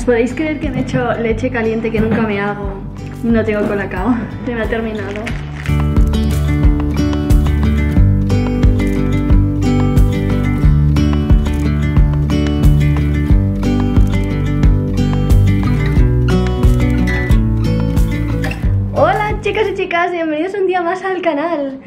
¿Os podéis creer que me he hecho leche caliente que nunca me hago? No tengo colacao, se me ha terminado. Hola chicas y chicas, bienvenidos un día más al canal.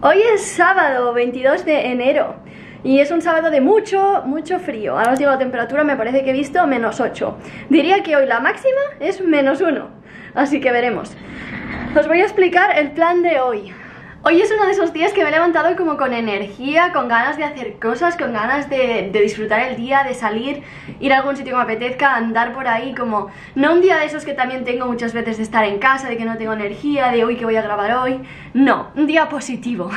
Hoy es sábado 22 de enero y es un sábado de mucho, mucho frío. Ahora os digo la temperatura, me parece que he visto menos 8. Diría que hoy la máxima es menos 1, así que veremos. Os voy a explicar el plan de hoy. Hoy es uno de esos días que me he levantado como con energía, con ganas de hacer cosas, con ganas de disfrutar el día, de salir, ir a algún sitio que me apetezca, andar por ahí, como no un día de esos que también tengo muchas veces de estar en casa, de que no tengo energía, de uy, que voy a grabar hoy. No, un día positivo.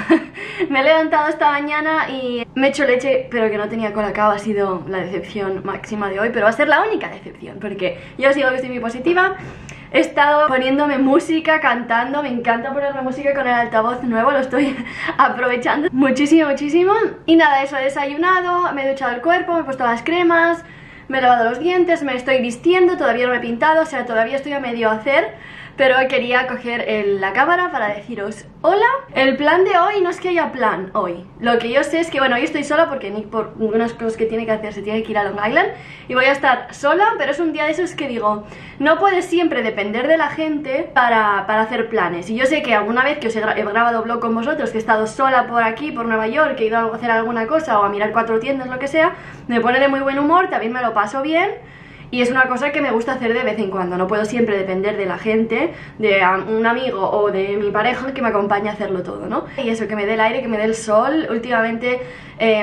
Me he levantado esta mañana y me he hecho leche, pero que no tenía colacao. Ha sido la decepción máxima de hoy, pero va a ser la única decepción, porque yo os digo que estoy muy positiva. He estado poniéndome música, cantando, me encanta ponerme música con el altavoz nuevo, lo estoy aprovechando muchísimo, muchísimo. Y nada, eso, he desayunado, me he duchado el cuerpo, me he puesto las cremas, me he lavado los dientes, me estoy vistiendo, todavía no me he pintado, o sea, todavía estoy a medio hacer. Pero quería coger la cámara para deciros hola. El plan de hoy no es que haya plan hoy. Lo que yo sé es que, bueno, hoy estoy sola porque Nick por unas cosas que tiene que hacer se tiene que ir a Long Island y voy a estar sola, pero es un día de esos que digo, no puedes siempre depender de la gente para hacer planes. Y yo sé que alguna vez que os he grabado vlog con vosotros, que he estado sola por aquí, por Nueva York, que he ido a hacer alguna cosa o a mirar 4 tiendas, lo que sea, me pone de muy buen humor, también me lo paso bien. Y es una cosa que me gusta hacer de vez en cuando, no puedo siempre depender de la gente, de un amigo o de mi pareja que me acompañe a hacerlo todo, ¿no? Y eso, que me dé el aire, que me dé el sol, últimamente,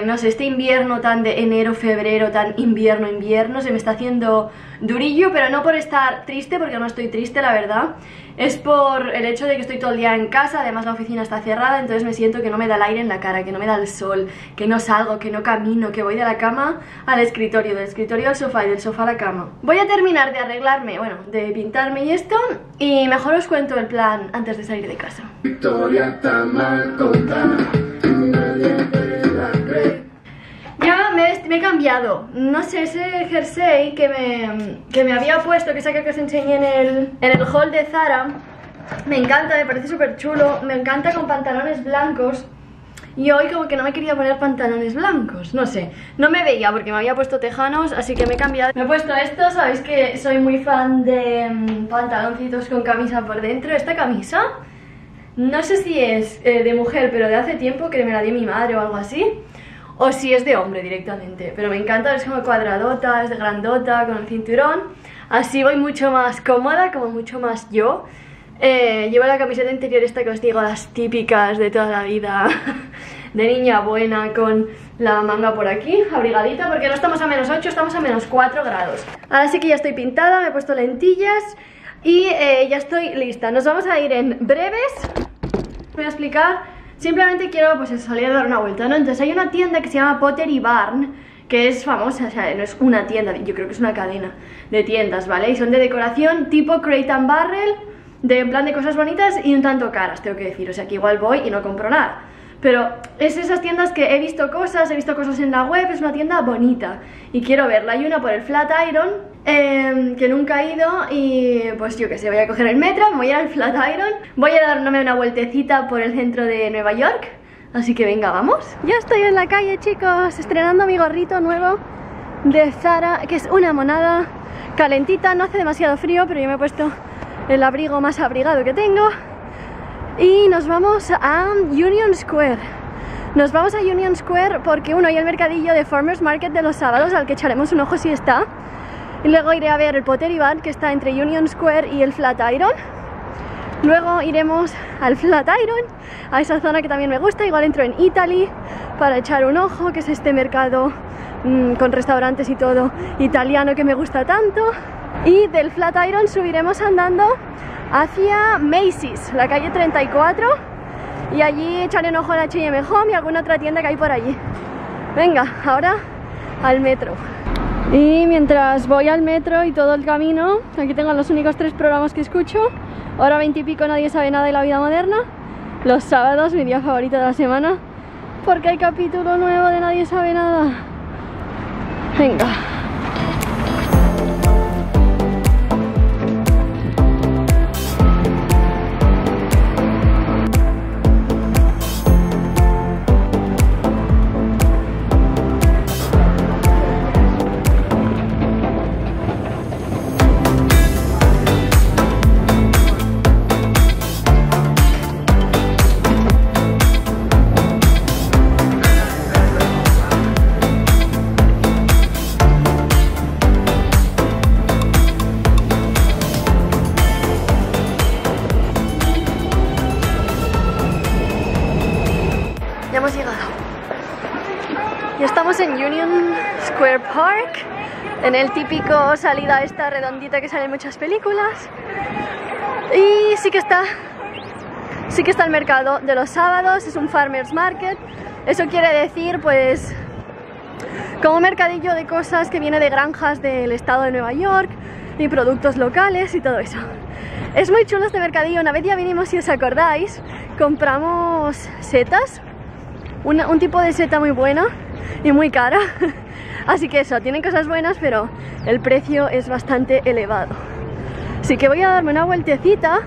no sé, este invierno tan de enero, febrero, tan invierno, se me está haciendo durillo, pero no por estar triste, porque no estoy triste, la verdad, es por el hecho de que estoy todo el día en casa, además la oficina está cerrada, entonces me siento que no me da el aire en la cara, que no me da el sol, que no salgo, que no camino, que voy de la cama al escritorio, del escritorio al sofá y del sofá a la cama. Voy a terminar de arreglarme, bueno, de pintarme y esto, y mejor os cuento el plan antes de salir de casa. Ya me he cambiado, no sé, ese jersey que me había puesto, que saqué que os enseñé en el haul de Zara, me encanta, me parece súper chulo, me encanta con pantalones blancos. Y hoy como que no me quería poner pantalones blancos, no sé, no me veía porque me había puesto tejanos, así que me he cambiado. Me he puesto esto, sabéis que soy muy fan de pantaloncitos con camisa por dentro. Esta camisa, no sé si es de mujer, pero de hace tiempo que me la dio mi madre o algo así, o si es de hombre directamente, pero me encanta, es como cuadradota, es de grandota, con el cinturón. Así voy mucho más cómoda, como mucho más yo. Llevo la camiseta interior esta que os digo, las típicas de toda la vida, de niña buena, con la manga por aquí, abrigadita, porque no estamos a menos 8, estamos a menos 4 grados. Ahora sí que ya estoy pintada, me he puesto lentillas y ya estoy lista. Nos vamos a ir en breves, voy a explicar, simplemente quiero pues salir a dar una vuelta, ¿no? Entonces hay una tienda que se llama Pottery Barn, que es famosa, o sea, no es una tienda, yo creo que es una cadena de tiendas, ¿vale? Y son de decoración tipo crate and barrel, de en plan de cosas bonitas y un tanto caras, tengo que decir, o sea que igual voy y no compro nada. Pero es esas tiendas que he visto cosas en la web, es una tienda bonita y quiero verla. Hay una por el Flatiron que nunca he ido y pues yo que sé, voy a coger el metro, me voy a ir al Flatiron, voy a darme una vueltecita por el centro de Nueva York, así que venga, vamos. Ya estoy en la calle, chicos, estrenando mi gorrito nuevo de Zara, que es una monada, calentita, no hace demasiado frío, pero yo me he puesto el abrigo más abrigado que tengo. Y nos vamos a Union Square. Nos vamos a Union Square porque uno, hay el mercadillo de Farmers Market de los sábados, al que echaremos un ojo si está. Y luego iré a ver el Pottery Barn, que está entre Union Square y el Flatiron. Luego iremos al Flatiron, a esa zona que también me gusta. Igual entro en Eataly para echar un ojo, que es este mercado con restaurantes y todo italiano que me gusta tanto. Y del Flatiron subiremos andando hacia Macy's, la calle 34, y allí echaré un ojo al H&M Home y alguna otra tienda que hay por allí. Venga, ahora al metro. Y mientras voy al metro y todo el camino, aquí tengo los únicos 3 programas que escucho. Hora 20 y pico, Nadie sabe nada de la vida moderna. Los sábados, mi día favorito de la semana, porque hay capítulo nuevo de Nadie sabe nada. Venga. Y estamos en Union Square Park, en el típico salida esta redondita que sale en muchas películas. Y sí que está el mercado de los sábados, es un Farmers Market. Eso quiere decir, pues, como un mercadillo de cosas que viene de granjas del estado de Nueva York y productos locales y todo eso. Es muy chulo este mercadillo. Una vez ya vinimos, si os acordáis, compramos setas, un tipo de seta muy buena y muy cara. Así que eso, tienen cosas buenas, pero el precio es bastante elevado. Así que voy a darme una vueltecita,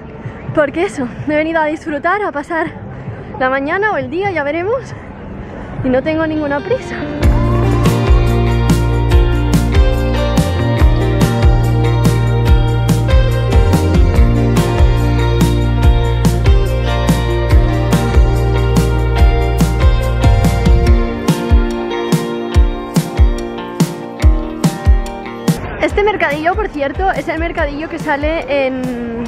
porque eso, me he venido a disfrutar, a pasar la mañana o el día, ya veremos, y no tengo ninguna prisa. Este mercadillo, por cierto, es el mercadillo que sale en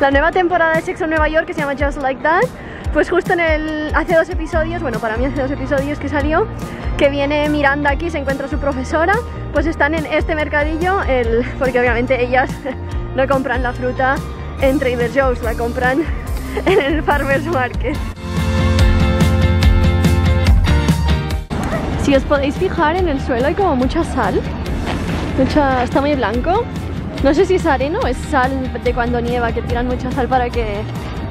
la nueva temporada de Sexo en Nueva York, que se llama Just Like That. Pues justo en hace dos episodios, bueno, para mí hace dos episodios que salió, que viene Miranda aquí, se encuentra su profesora, pues están en este mercadillo, porque obviamente ellas no compran la fruta en Trader Joe's, la compran en el Farmers Market. Si os podéis fijar, en el suelo hay como mucha sal. Está muy blanco. No sé si es arena o es sal de cuando nieva, que tiran mucha sal para que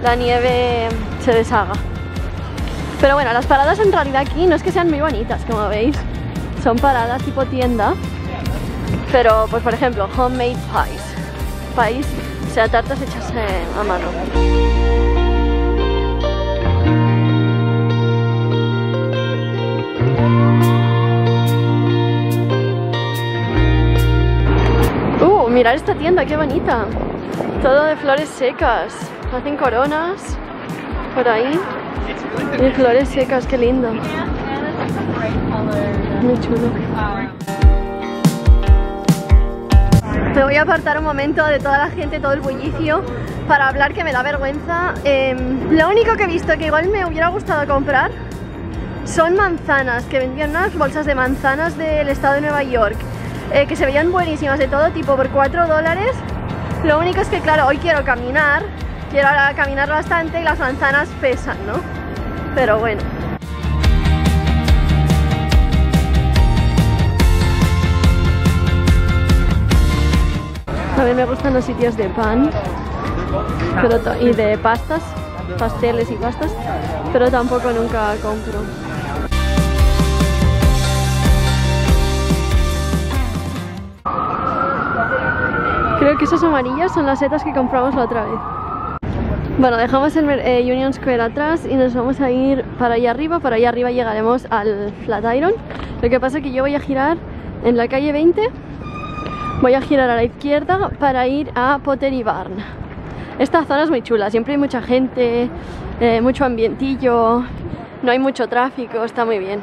la nieve se deshaga. Pero bueno, las paradas en realidad aquí no es que sean muy bonitas, como veis. Son paradas tipo tienda. Pero pues, por ejemplo, homemade pies. Pies, o sea, tartas hechas a mano. Mirad esta tienda, qué bonita. Todo de flores secas. Hacen coronas por ahí. Y flores secas, qué lindo. Muy chulo. Me voy a apartar un momento de toda la gente, todo el bullicio, para hablar, que me da vergüenza. Lo único que he visto que igual me hubiera gustado comprar son manzanas, que vendían unas bolsas de manzanas del estado de Nueva York. Que se veían buenísimas, de todo tipo, por 4 dólares. Lo único es que, claro, hoy quiero caminar bastante y las manzanas pesan, ¿no? Pero bueno. A mí me gustan los sitios de pan y de pastas, pasteles y pastas, pero tampoco nunca compro. Creo que esas amarillas son las setas que compramos la otra vez. Bueno, dejamos el Union Square atrás y nos vamos a ir para allá arriba. Para allá arriba llegaremos al Flatiron. Lo que pasa es que yo voy a girar en la calle 20. Voy a girar a la izquierda para ir a Pottery Barn. Esta zona es muy chula, siempre hay mucha gente, mucho ambientillo, no hay mucho tráfico, está muy bien.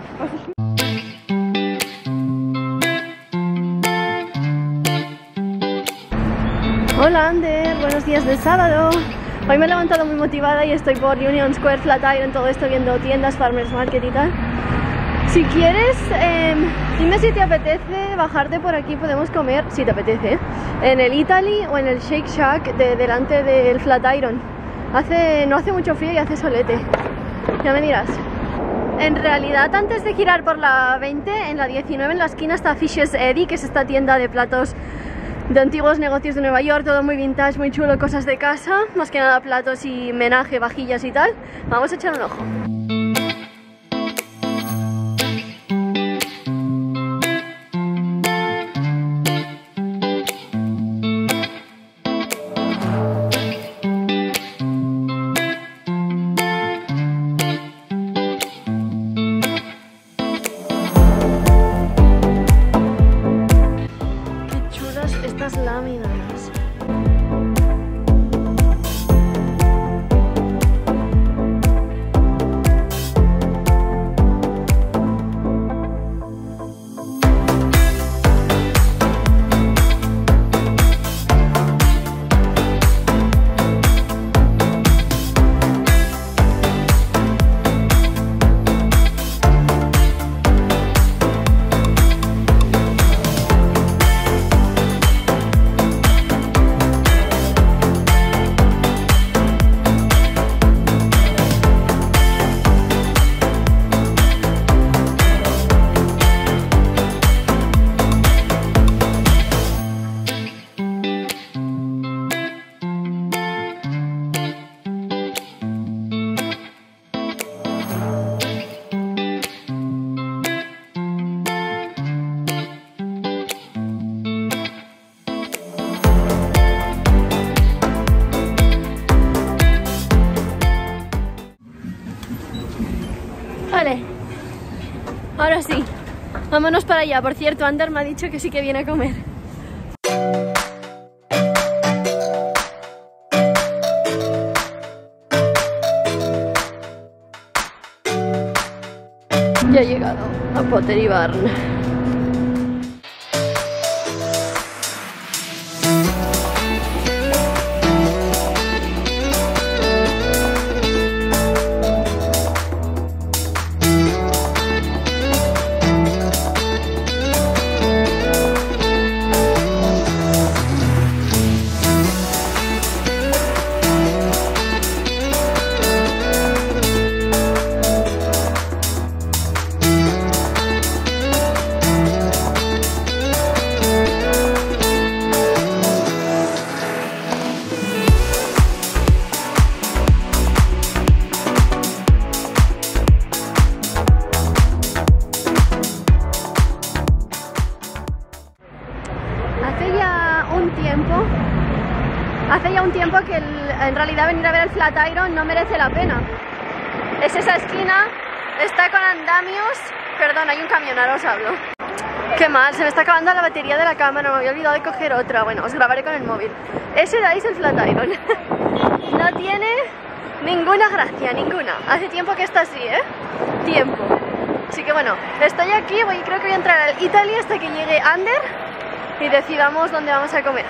Hola Ander, buenos días de sábado. Hoy me he levantado muy motivada y estoy por Union Square, Flatiron, todo esto, viendo tiendas, Farmers Market y tal. Si quieres, dime si te apetece bajarte por aquí, podemos comer, si te apetece, en el Eataly o en el Shake Shack de delante del Flatiron. No hace mucho frío y hace solete, ya me dirás. En realidad, antes de girar por la 20, en la 19 en la esquina está Fish's Eddy, que es esta tienda de platos de antiguos negocios de Nueva York, todo muy vintage, muy chulo, cosas de casa, más que nada platos y menaje, vajillas y tal. Vamos a echar un ojo. Ahora sí, vámonos para allá. Por cierto, Ander me ha dicho que sí que viene a comer. Ya he llegado a Pottery Barn. Hace ya un tiempo que en realidad venir a ver el Flatiron no merece la pena. Es esa esquina, está con andamios. Perdón, hay un camión, ahora os hablo. Qué mal, se me está acabando la batería de la cámara, me había olvidado de coger otra. Bueno, os grabaré con el móvil. Ese de ahí es el Flatiron. No tiene ninguna gracia, ninguna. Hace tiempo que está así, ¿eh? Tiempo. Así que bueno, estoy aquí, creo que voy a entrar al Eataly hasta que llegue Ander y decidamos dónde vamos a comer.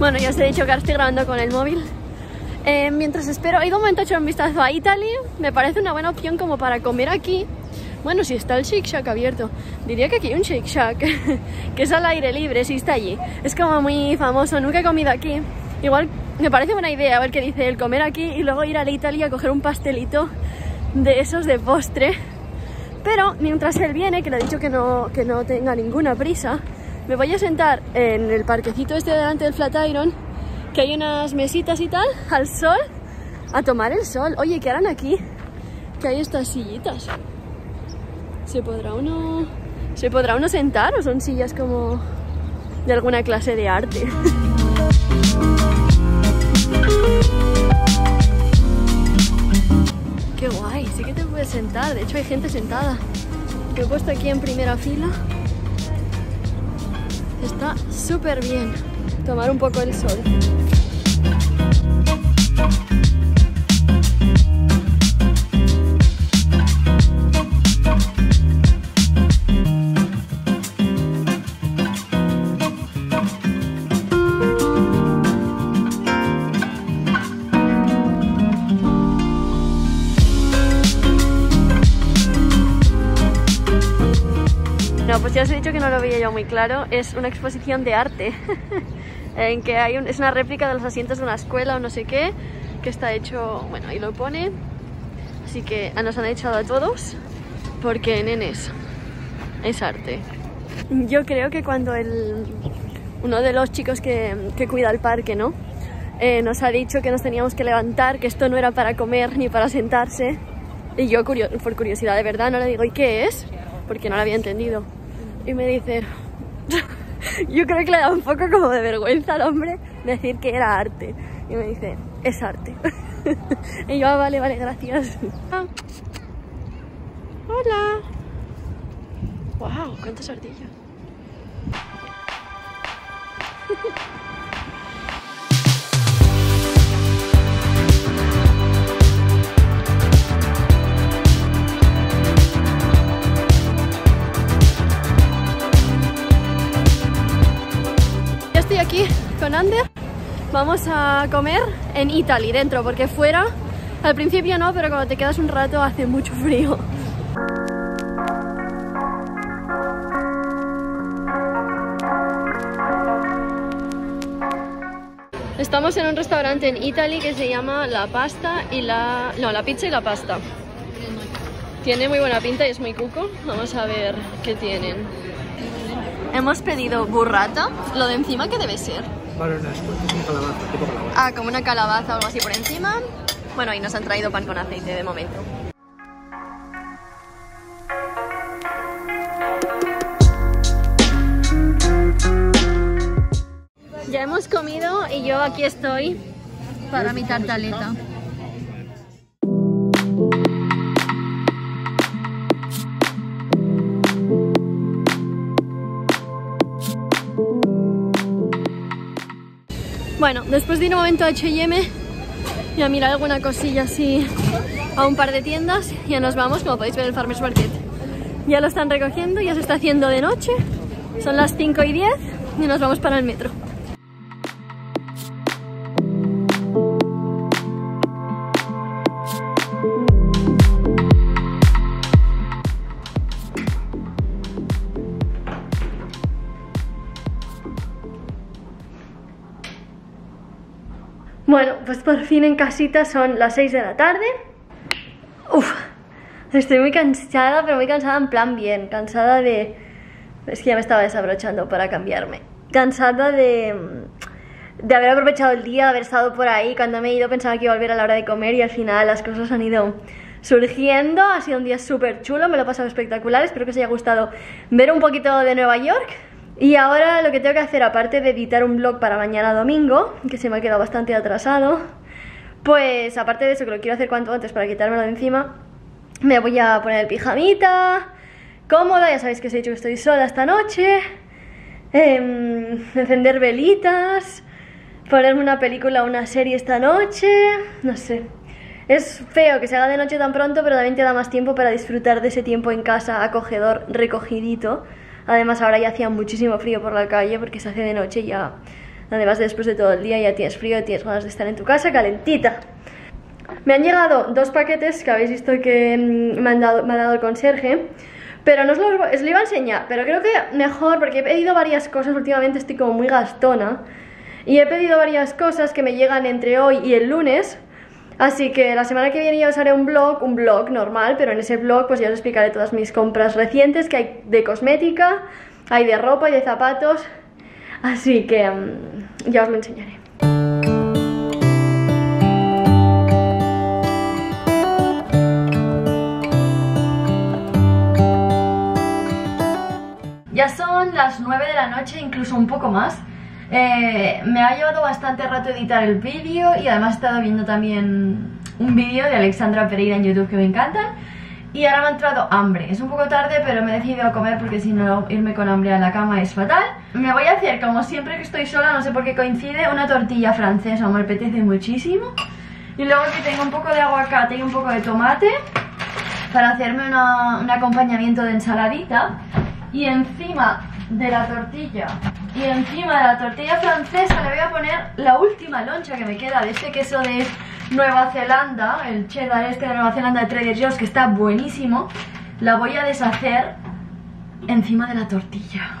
Bueno, ya os he dicho que ahora estoy grabando con el móvil. Mientras espero, he ido un momento a echar un vistazo a Eataly. Me parece una buena opción como para comer aquí. Bueno, si está el Shake Shack abierto. Diría que aquí hay un Shake Shack, que es al aire libre, si está allí. Es como muy famoso, nunca he comido aquí. Igual me parece buena idea, a ver qué dice, el comer aquí y luego ir al Eataly a coger un pastelito de esos de postre. Pero mientras él viene, que le he dicho que no tenga ninguna prisa, me voy a sentar en el parquecito este delante del Flatiron, que hay unas mesitas y tal, al sol, a tomar el sol. Oye, ¿qué harán aquí? Que hay estas sillitas. ¿Se podrá uno sentar o son sillas como de alguna clase de arte? Qué guay, sí que te puedes sentar. De hecho hay gente sentada. Me he puesto aquí en primera fila. Está súper bien tomar un poco el sol. No, pues ya os he dicho que no lo veía yo muy claro. Es una exposición de arte en que hay es una réplica de los asientos de una escuela o no sé qué, que está hecho, bueno, ahí lo pone. Así que nos han echado a todos porque, nenes, es arte. Yo creo que cuando uno de los chicos que cuida el parque, ¿no? Nos ha dicho que nos teníamos que levantar, que esto no era para comer ni para sentarse. Y yo, por curiosidad de verdad, no le digo, ¿y qué es? Porque no lo había entendido. Y me dice, yo creo que le da un poco como de vergüenza al hombre decir que era arte. Y me dice, es arte. Y yo, ah, vale, vale, gracias. Ah. Hola. Wow, cuántas ardillas. Aquí con Ander vamos a comer en Eataly dentro, porque fuera al principio no, pero cuando te quedas un rato hace mucho frío. Estamos en un restaurante en Eataly que se llama La Pasta y la... No, La Pizza y la Pasta. Tiene muy buena pinta y es muy cuco. Vamos a ver qué tienen. Hemos pedido burrata. Lo de encima, ¿qué debe ser? Vale, no, es una calabaza, tipo calabaza. Ah, como una calabaza o algo así por encima. Bueno, y nos han traído pan con aceite de momento. Ya hemos comido y yo aquí estoy para mi tartaleta. Bueno, después de ir un momento a H&M y a mirar alguna cosilla así a un par de tiendas, ya nos vamos. Como podéis ver, el Farmers Market ya lo están recogiendo, ya se está haciendo de noche. Son las 5:10 y nos vamos para el metro. Bueno, pues por fin en casita, son las 6 de la tarde. Uf, estoy muy cansada, pero muy cansada en plan bien. Cansada de... Es que ya me estaba desabrochando para cambiarme. Cansada de haber aprovechado el día, haber estado por ahí. Cuando me he ido pensaba que iba a volver a la hora de comer y al final las cosas han ido surgiendo. Ha sido un día súper chulo, me lo he pasado espectacular. Espero que os haya gustado ver un poquito de Nueva York. Y ahora lo que tengo que hacer, aparte de editar un vlog para mañana domingo, que se me ha quedado bastante atrasado, pues aparte de eso, que lo quiero hacer cuanto antes para quitármelo de encima, me voy a poner el pijamita, cómoda, ya sabéis que os he dicho que estoy sola esta noche, encender velitas, ponerme una película o una serie esta noche, no sé. Es feo que se haga de noche tan pronto, pero también te da más tiempo para disfrutar de ese tiempo en casa, acogedor, recogidito. Además ahora ya hacía muchísimo frío por la calle porque se hace de noche y ya, además después de todo el día ya tienes frío, tienes ganas de estar en tu casa calentita. Me han llegado dos paquetes que habéis visto que me ha dado el conserje, pero no os lo iba a enseñar, pero creo que mejor porque he pedido varias cosas, últimamente estoy como muy gastona y he pedido varias cosas que me llegan entre hoy y el lunes. Así que la semana que viene ya os haré un vlog normal, pero en ese vlog pues ya os explicaré todas mis compras recientes que hay de cosmética, hay de ropa y de zapatos, así que ya os lo enseñaré. Ya son las 9 de la noche, incluso un poco más. Me ha llevado bastante rato editar el vídeo y además he estado viendo también un vídeo de Alexandra Pereira en YouTube que me encantan. Y ahora me ha entrado hambre, es un poco tarde pero me he decidido a comer porque si no irme con hambre a la cama es fatal. Me voy a hacer, como siempre que estoy sola, no sé por qué coincide, una tortilla francesa, me apetece muchísimo. Y luego que tengo un poco de aguacate y un poco de tomate para hacerme un acompañamiento de ensaladita. Y encima de la tortilla francesa le voy a poner la última loncha que me queda de este queso de Nueva Zelanda, el cheddar este de Nueva Zelanda de Trader Joe's, que está buenísimo. La voy a deshacer encima de la tortilla.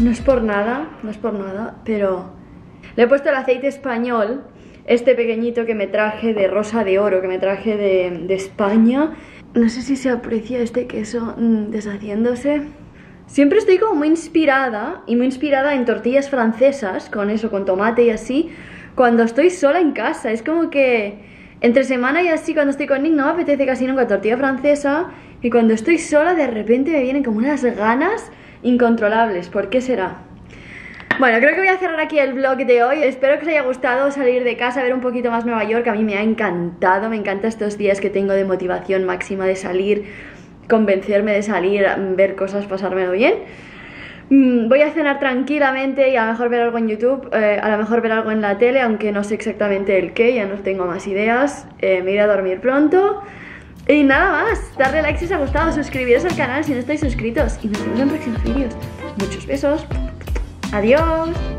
No es por nada, pero le he puesto el aceite español, este pequeñito que me traje de rosa de oro, que me traje de España. No sé si se aprecia este queso deshaciéndose. Siempre estoy como muy inspirada, y muy inspirada en tortillas francesas, con eso, con tomate y así, cuando estoy sola en casa. Es como que entre semana y así, cuando estoy con Nick, no me apetece casi nunca tortilla francesa, y cuando estoy sola de repente me vienen como unas ganas incontrolables. ¿Por qué será? Bueno, creo que voy a cerrar aquí el vlog de hoy. Espero que os haya gustado salir de casa, ver un poquito más Nueva York. A mí me ha encantado, me encantan estos días que tengo de motivación máxima de salir, convencerme de salir, ver cosas, pasármelo bien. Voy a cenar tranquilamente y a lo mejor ver algo en YouTube, a lo mejor ver algo en la tele, aunque no sé exactamente el qué, ya no tengo más ideas. Me iré a dormir pronto. Y nada más, darle like si os ha gustado, suscribiros al canal si no estáis suscritos. Y nos vemos en próximos vídeos. Muchos besos. Adiós.